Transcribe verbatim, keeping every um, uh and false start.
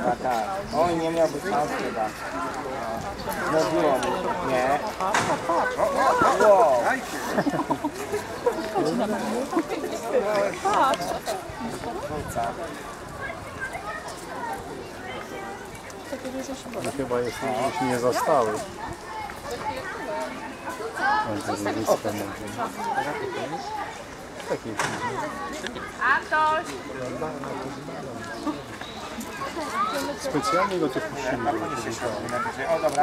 chyba tak. On nie miał być szans chyba. No było mu. Nie. Wow. I chyba jeszcze gdzieś nie zastały. Specjalnie do tych musimy. O dobra.